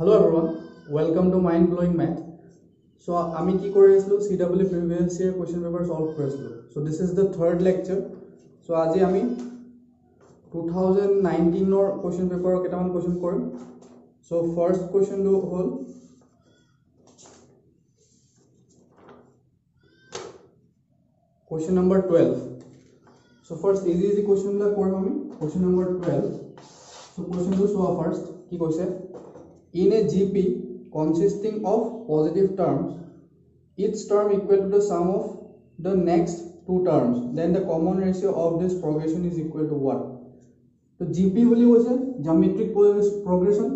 Hello everyone, welcome to Mind Blowing Math. So, আমি কি করে আসলো CWE previous year question paper solve করে আসলো. So this is the third lecture. So আজি আমি 2019 or question paper কেটামান question Karim. So first question do হল question number 12. So first easy question গুলো করিম আমি. Question number 12. So question do so first কি কইছে In a GP consisting of positive terms, each term equal to the sum of the next two terms. Then the common ratio of this progression is equal to what? So GP will be a geometric progression.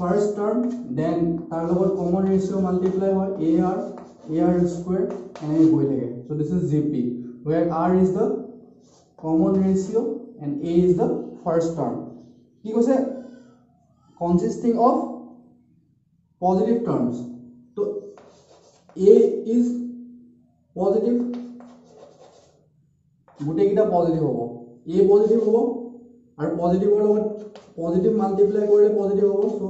First term, then our common ratio multiply by AR square and A. So this is GP, where R is the common ratio and A is the first term. Consisting of positive terms. So A is positive. Gutekita positive hobo. A positive hobo. Or positive hobo. Positive multiply korle positive hobo. So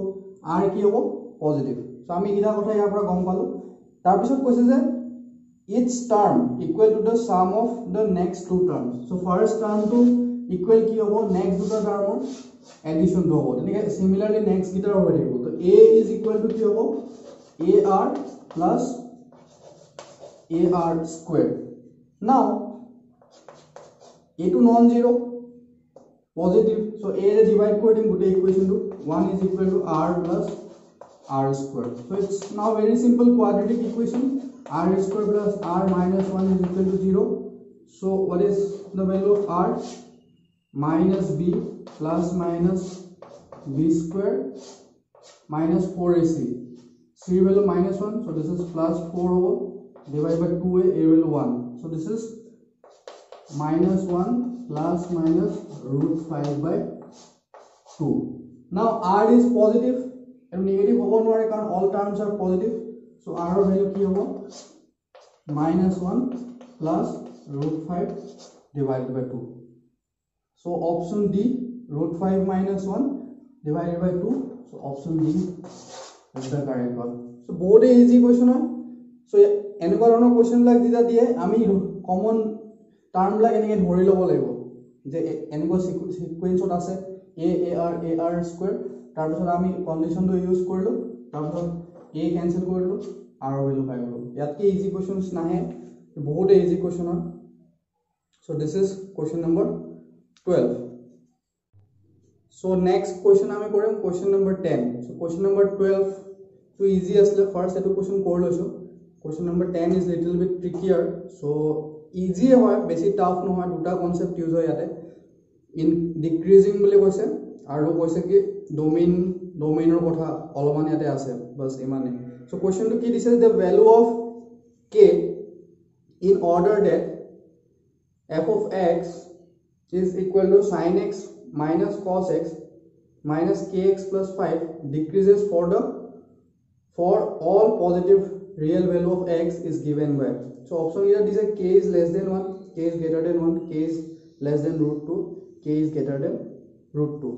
R ki hobo positive. So ami kita kotha iya pora gom palu. Tar pisot koise je each term equal to the sum of the next two terms. So first term to equal ki hobo next duta term addition to hobo then similarly next guitar hobo thakbo so a is equal to ki hobo ar plus ar square now a to non zero positive so a re divide kore dim gote equation to 1 is equal to r plus r square so it's now very simple quadratic equation r square plus r minus 1 is equal to 0 so what is the value of r minus b plus minus b square minus 4ac c value minus 1 so this is plus 4 over divided by 2a a value 1 so this is minus 1 plus minus root 5 by 2 now r is positive and negative over account all terms are positive so r value ki hobo minus 1 plus root 5 divided by 2 so option d root 5 minus 1 divided by 2 so option d is the correct one so both a easy question are so eneka rono question lag dida diye ami common term lag eneka dhori lobo laibo je eneko sequence ot ase a r square tar pishor ami condition do use korlo tar pishor a cancel korlo r value pai golo yatke easy questions nahe both a easy question are so this is question number 12 So next question आमे कोरेम question number 10. So question number 12 तो easy असले first ऐतो question code हो जो. Question number 10 is little bit trickier. So easy है वाय बेसी tough no है दूसरा concept use हो याते. In decreasing बोले कोसे आरो कोसे के domain और कोठा अलमान याते आसे बस इमाने. So question तो की दिसे the value of k in order that f of x is equal to sin x minus cos x minus kx plus 5 decreases for all positive real value of x is given by so option here is a k is less than 1 k is greater than 1 k is less than root 2 k is greater than root 2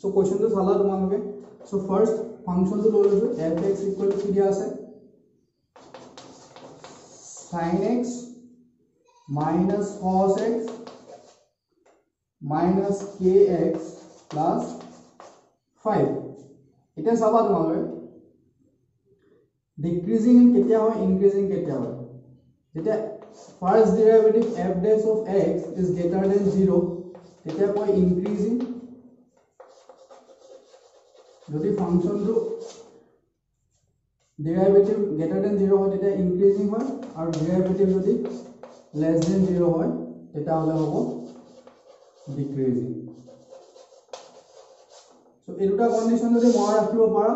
so question to sala tumaloge so first function to lolo fx equal to kidia ase sin x minus cos x minus kx plus 5 इतना साबाद मालूम है decreasing कितना होए increasing कितना होए जितना first derivative f dash of x is greater than 0 कितना होए increasing जो भी function जो derivative greater than 0 होए जितना increasing होए और derivative जो भी less than 0 होए जितना वाला होगा decreasing so এই দুটা কন্ডিশন যদি মনে রাখিব পারা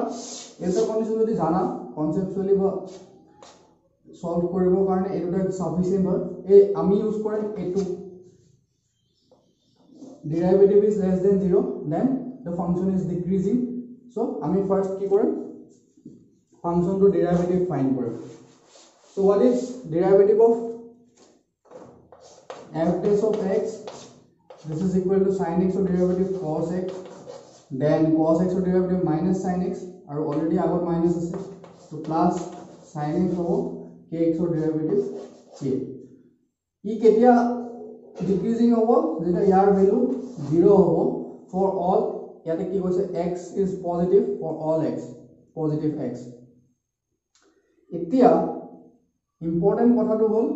এই দুটা কন্ডিশন যদি জানা কনসেপচুয়ালি বা সলভ কৰিব কাৰণে এই দুটা সাফিসিয়েন্ট হয় এই আমি ইউজ কৰিম a2 derivative is less than 0 then the function is decreasing so আমি ফার্স্ট কি কৰিম ফাংশন টু ডেরিভেটিভ ফাইন্ড কৰিম so what is derivative of f dash of x This is equal to sin x of derivative cos x then cos x derivative minus sin x और already आगे minus है तो plus sin x हो k x derivative चाहिए ये कितना decreasing होगा जितना यार value zero होगा for all या तो क्या कोई x is positive for all x positive x इतना important कथा तो बोल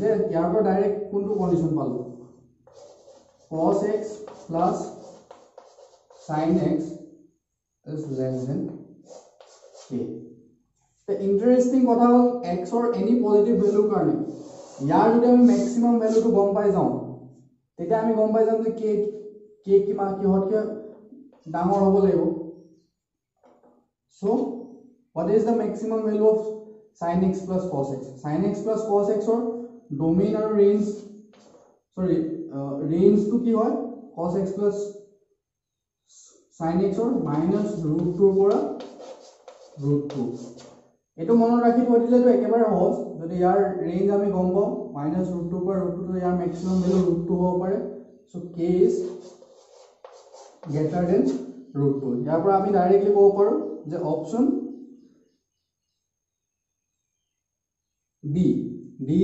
जब यार पर direct कौन तो condition पालो cos x plus sin x is less than k. The interesting কথা হল x or any positive value কারণে ইয়ার যদি আমি maximum value টু গম পাই যাও তেটা আমি গম পাই যাম যে k k কি মান কি হত কি ডাঙৰ হ'ব লাগিব so what is the maximum value of sin x plus cos x sin x plus cos x or domain or range sorry range টু কি হয় cos x plus sin x or minus root 2 পৰা root 2 এটো মন ৰাখি কৰিলে তো একেবাৰে হ'ব যদি ইয়াৰ ৰেঞ্জ আমি গম পাও minus root 2 পৰা root 2 তো ইয়াৰ ম্যাক্সিমাম ভ্যালু root 2 হ'ব পাৰে so k is greater than root 2 ইয়াৰ পৰা আমি ডাইৰেক্টলি ক'ব পাৰো যে অপচন b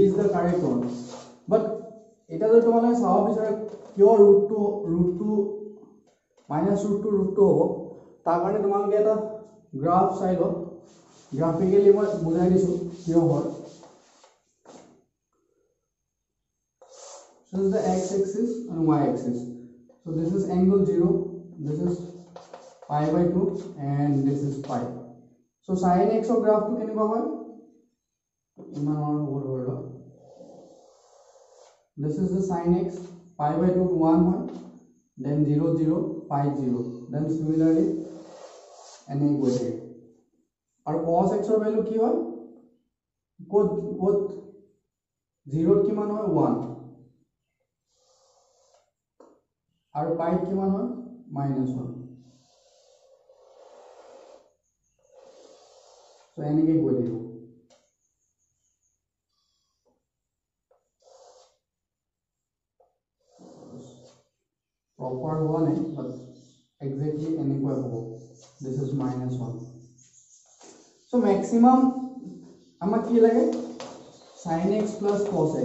is the correct one but এটা যদি তোমালৈ চাও বিচাৰে কিয় root 2 minus root 2 हो ताकने तुम्हारे क्या था ग्राफ साइड हो ग्राफिकली मैं बुझा दिसो क्यों हो so this is the x axis and y axis so this is angle 0 this is pi/2 and this is pi so sin x of graph to किने को होय इमान और बोल बोलो this is the sin x pi/2 to 1 होय then 0 0 pi 0 then similarly an equation और cos x और value की होय कोत 0 की मान होय 1 और pi की मान होय -1 तो यानी कि equation proper one है but exactly n equal हो this is -1 so maximum हमें क्या लगे sin x plus cos x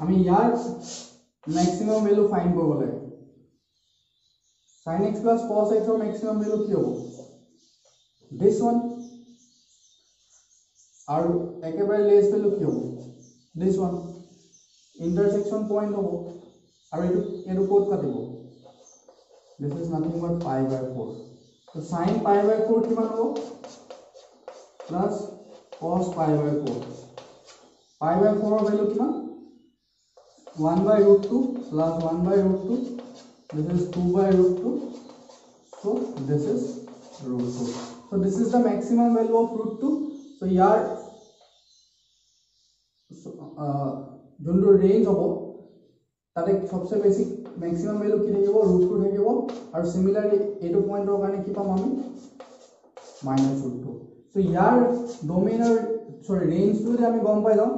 हमें यार maximum value find करना है sin x plus cos x और maximum value क्या हो this one और एक बार less value क्या हो this one intersection point हो और ये कोड का देखो this is nothing but pi/4 तो sin pi/4 की मान हो प्लस cos pi/4 pi/4 का वैल्यू कितना 1/√2 plus 1/√2 this is 2/√2 so this is √2 so this is the maximum value of √2 so यार जोंडो रेंज होबो तारे सबसे बेसी मैक्सिमम वैल्यू কি থাকিব √2 থাকিব আর সিমিলারলি এটো পয়েন্টৰ কাৰণে কি পাম আমি -√2 সো ইয়াৰ ডোমেইনৰ সরি ৰেঞ্জটো যদি আমি গম পাই যাও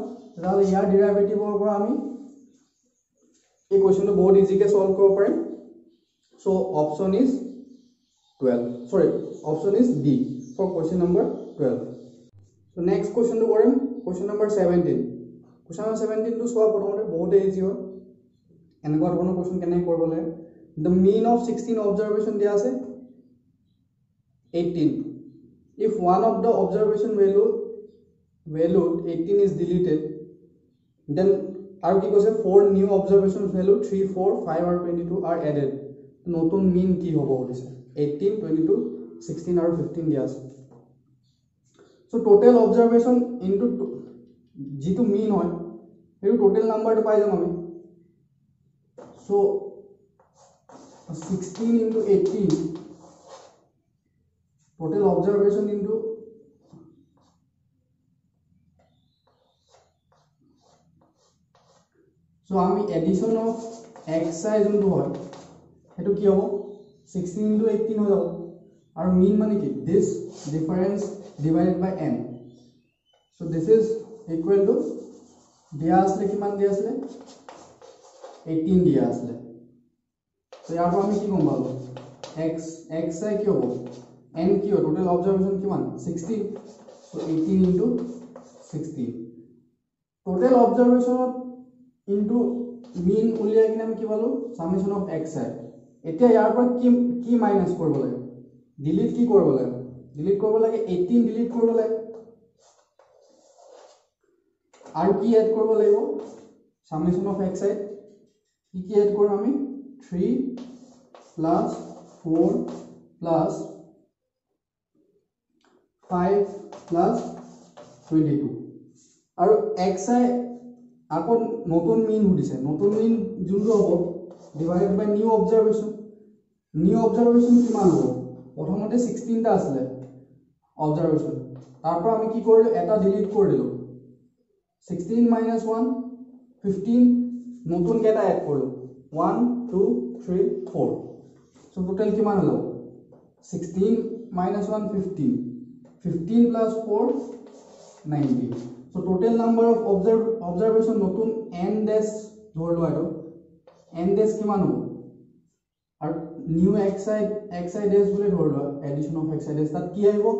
তাহলে ইয়াৰ ডেৰিভেটিভৰ পৰা আমি এই কোৱেশ্চনটো বহুত ইজিকে সলভ কৰিব পাৰিম so option is 12 sorry option is D for question number 12 so next কোৱেশ্চনটো কৰিম কোৱেশ্চন নম্বৰ 17 কোৱেশ্চন নম্বৰ 17 টো সোৱা প্ৰথমতে বহুত ইজি হয় एन गो कोनो क्वेश्चन केने करबले द मीन ऑफ 16 ऑब्जर्वेशन दिया আছে 18 if one of the observation value 18 is deleted then आर की কইছে फोर न्यू ऑब्जर्वेशन वैल्यू 3 4 5 और 22 आर एडेड নতুন मीन की होबो কইছে 18 22 16 और 15 दिया আছে सो टोटल ऑब्जर्वेशन इनटू जितु मीन হয় এই টোটাল নাম্বারটো পাই যাম আমি So 16 into 18 total observation into ami addition of x size into hoy etu ki hobo 16 into 18 ho jabo aru mean mane ki this difference divided by n so this is equal to diasle kiman diasle 18 दिया आसले तो यहाँ पर हमें क्यों मालूम x x है क्यों n क्यों टोटल ऑब्जर्वेशन कितना 60 तो 18 into 60 total observation into mean उल्लिया की नाम क्या बोलो समेशन ऑफ x है इतना यहाँ पर की माइनस कोड बोला है डिलीट की कोड बोला है डिलीट कोड बोला है 18 डिलीट कोड बोला है आर की ऐड कोड बोला है वो समेशन ऑफ x है की ऐड कोड हमें 3 + 4 + 5 + 22 और x है आपको नोटोन मीन हुडी से नोटोन मीन जुन्दा हो डिवाइडेड बाय न्यू ऑब्जर्वेशन की मान लो और हम उन्हें 16 टा आसले ऑब्जर्वेशन तार पर हमें की कोड लो ऐता डिलीट कोड लो 16 - 1 15 नोटोन क्या ऐड कोड लो 1 2 3 4 तो टोटल की मान लो 16 - 1 15 15 + 4 90 so total number of observation notun n dash dhorlo aro n dash ki manu ar new xi dash bole dhorlo addition of xi dash tat ki aibo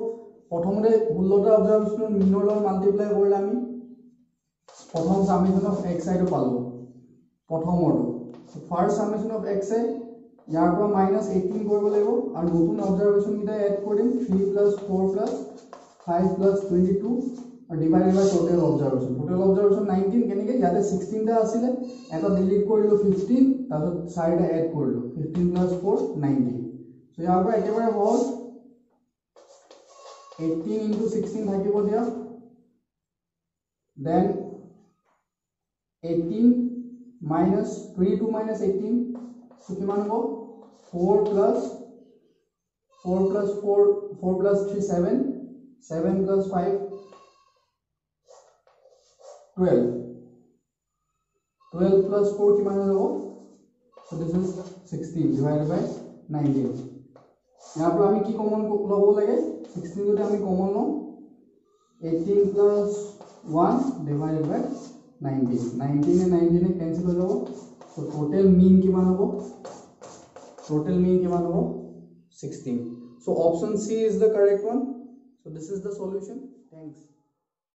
prothomre 16 ta observation min lor multiply korla ami prothom summation of xi to palo prothom or so first summation of xi यार पर -18 करबो लागबो और नতুন observation किटा add करिम 3 + 4 + 5 + 22 और divided by total observation 19 केनेके याते 16 टा आছিলে এটা ডিলিট কৰিলো 15 তাছত 4 টা ऐड কৰিলো 15 + 4 90 সো ইয়াৰ পৰা একেবাৰে হ'ল 18 × 16 থাকিব দিয়া দেন 18 - 22 - 18 तो कितना होगा 4 + 4 + 4 + 3 7 7 + 5 12 12 + 4 कितना होगा तो दिस इज 16 डिवाइडेड बाय 19 यहाँ पर हमें की कॉमन लोगों लगे 16 को तो हमें कॉमन लो 18 + 1 डिवाइडेड बाय 19 19 ने कैंसिल हो जाओ तो टोटल मीन कितना होगा total mean 16 so option C is the correct one so this is the solution thanks